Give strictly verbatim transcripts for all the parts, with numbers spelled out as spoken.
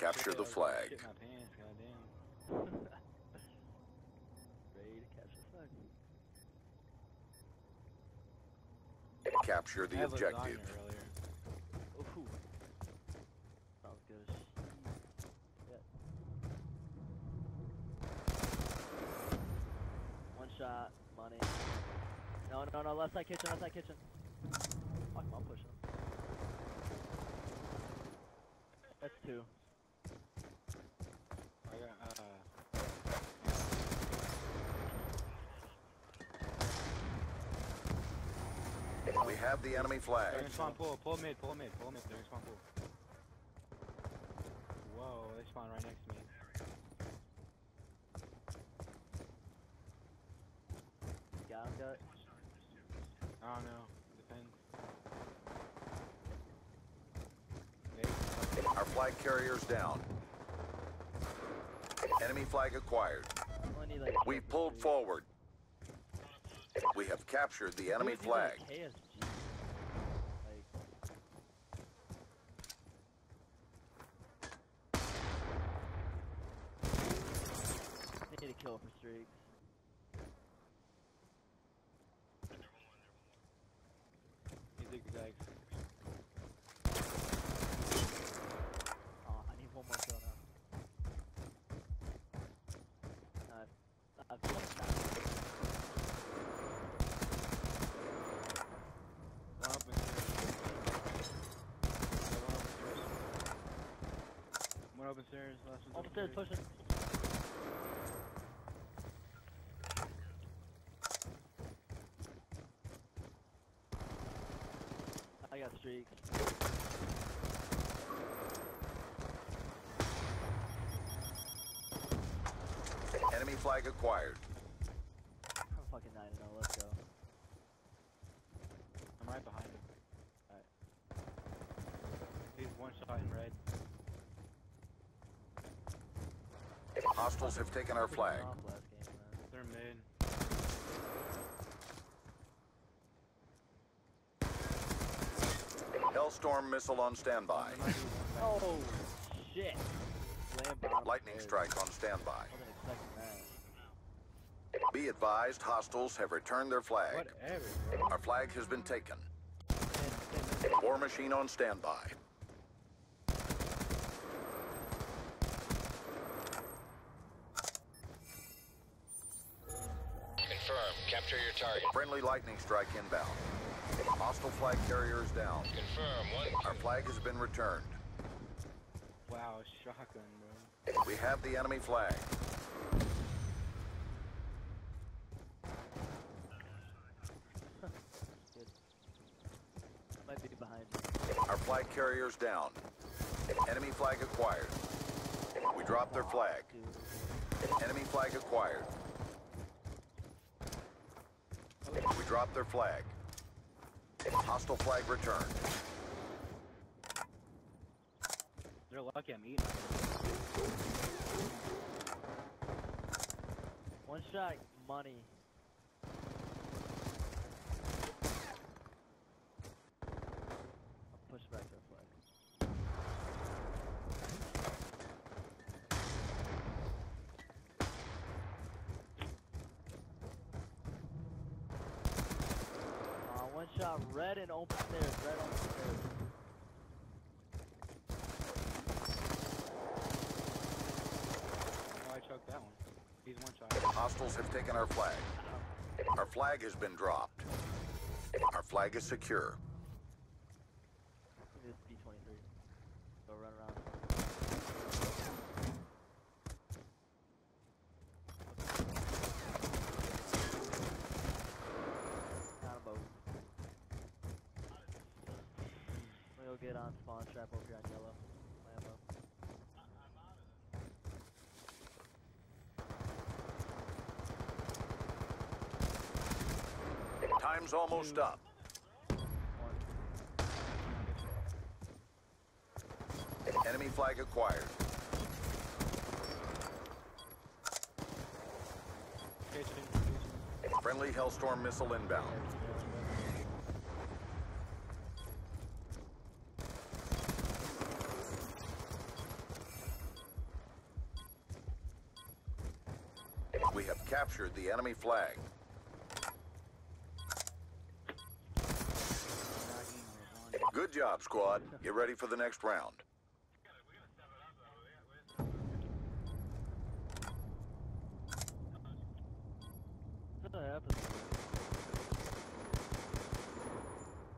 Capture the flag. Shit my pants, goddamn. Ready to capture the flag. Capture the objective. Ooh. Probably good as shit. One shot, money. No, no, no, left side kitchen, left side kitchen. Fuck, I'm pushing. That's two. I got, uh... We have the enemy flag. They're in spawn pool. Pull mid, pull mid, pull mid. They're in spawn pool. Whoa, they spawn right next to me. Got him, got it. I don't know. Depends. Maybe. Our flag carrier's down. Enemy flag acquired. We've pulled forward. We have captured the enemy flag. Like like... They need a kill for streaks. He's zigzags. Oh, I need one more kill now. No, I've blocked that. One open stairs, last one's open stairs. Push it. I got streaks. Enemy flag acquired. I'm fucking nine and oh, let's go. I'm right behind him. Alright. He's one shot in red. Hostiles have taken our flag. They're mid. Hellstorm missile on standby. Oh shit! Lightning strike on standby. Be advised, hostiles have returned their flag. Whatever, our flag has been taken. War machine on standby. Capture your target. Friendly lightning strike inbound. Hostile flag carrier is down. Confirm. One, two. Our flag has been returned. Wow, shotgun, bro. We have the enemy flag. Might be behind. Our flag carrier is down. Enemy flag acquired. We dropped their flag. Enemy flag acquired. We dropped their flag. Hostile flag returned. They're lucky I'm eating. One shot, money. I'll push back their flag. One shot, red and open stairs, red open stairs. Oh, I choked that one. He's one shot. Hostiles have taken our flag. Our flag has been dropped. Our flag is secure. This is B twenty-three. Go run around. Got them both. Go get on spawn trap over here on yellow. Lambo. I'm out of there. Time's almost Two. Up. One. Enemy flag acquired. Kitchen. Friendly Hellstorm missile inbound. We have captured the enemy flag. Good job, squad. Get ready for the next round. That happens.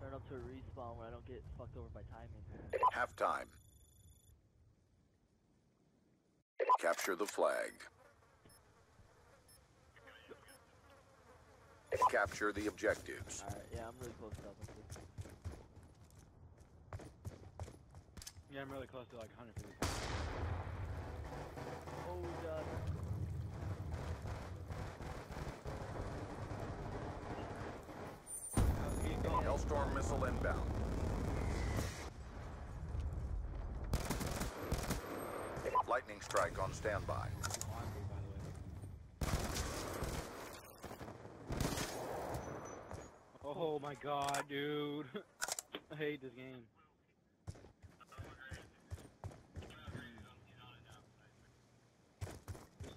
Turn up to a respawn where I don't get fucked over by timing. Half time. Capture the flag. Capture the objectives. Alright, yeah, I'm really close to that one. Yeah, I'm really close to like one hundred fifty. Oh, God. Hellstorm missile inbound. Lightning strike on standby. Oh my god, dude. I hate this game.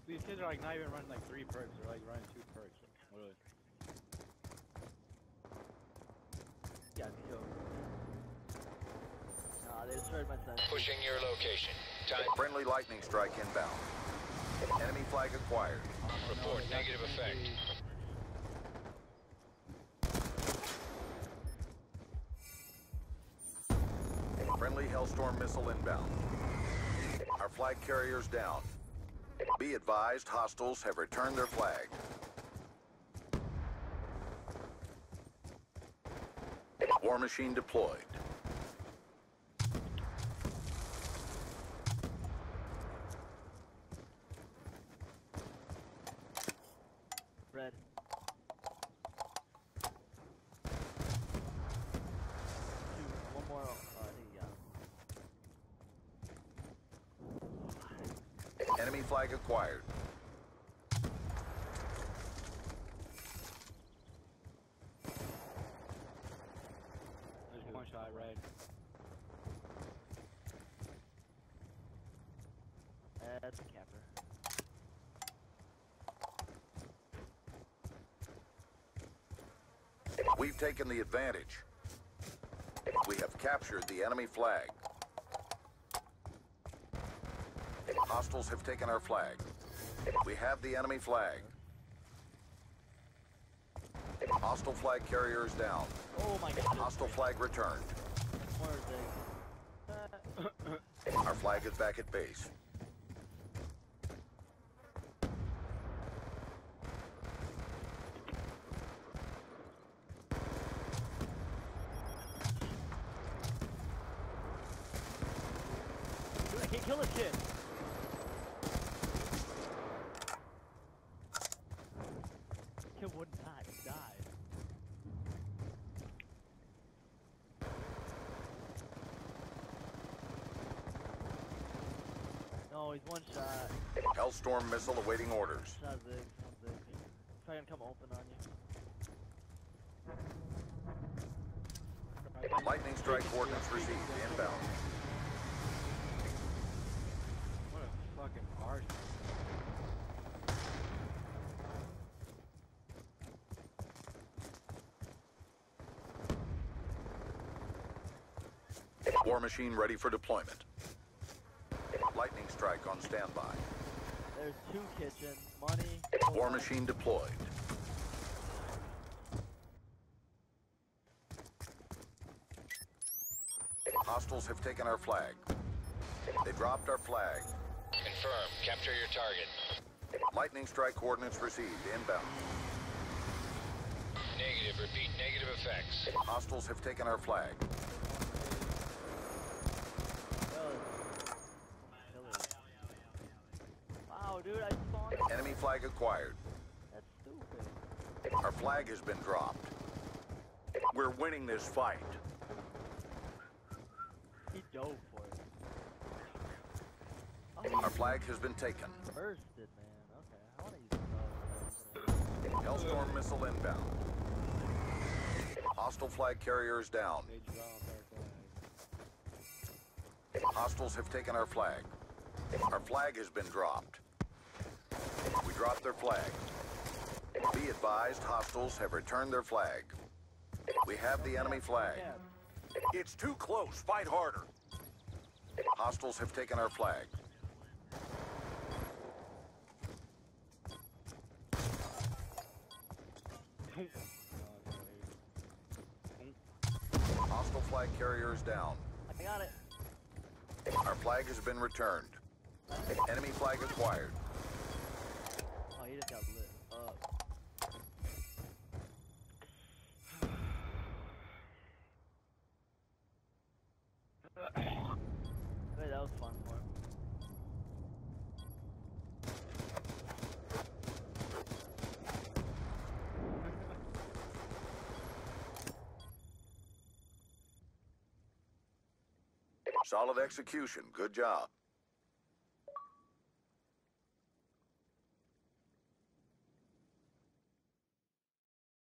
These kids are like not even running like three perks, they're like running two perks. Like, literally. Got killed. Nah, they destroyed my son. Pushing your location. Time. Friendly lightning strike inbound. Enemy flag acquired. Report no, negative effect. Be... Friendly Hellstorm missile inbound. Our flag carrier's down. Be advised, hostiles have returned their flag. War machine deployed. Red. Two, one more. Oh, I think you got it. Enemy flag acquired. Right. That's a capper. We've taken the advantage. We have captured the enemy flag. Hostiles have taken our flag. We have the enemy flag. Hostile flag carrier is down. Oh my God. Hostile flag returned. Our flag is back at base. Dude, I can't kill this kid. Kid would not die. Oh, he's one shot. Hellstorm missile awaiting orders. Shot Zig, shot Zig. He's probably gonna come open on you. Lightning strike coordinates received. Inbound. What a fucking arse. War machine ready for deployment. Lightning strike on standby. There's two kitchen, money... War machine deployed. Hostiles have taken our flag. They dropped our flag. Confirm. Capture your target. Lightning strike coordinates received. Inbound. Negative. Repeat. Negative effects. Hostiles have taken our flag. Dude, I spawned. Enemy flag acquired. That's stupid. Our flag has been dropped. We're winning this fight. He dove for it. Oh, our flag has been taken. Bursted, man. Okay, I want to use the Hellstorm missile inbound. Hostile flag carriers down. They dropped our flag. Hostiles have taken our flag. Our flag has been dropped. We dropped their flag. Be advised, hostiles have returned their flag. We have the enemy flag. It's too close. Fight harder. Hostiles have taken our flag. Hostile flag carrier is down. I got it. Our flag has been returned. Enemy flag acquired. Oh, you just got lit up. Wait, that was fun for him. Solid execution. Good job.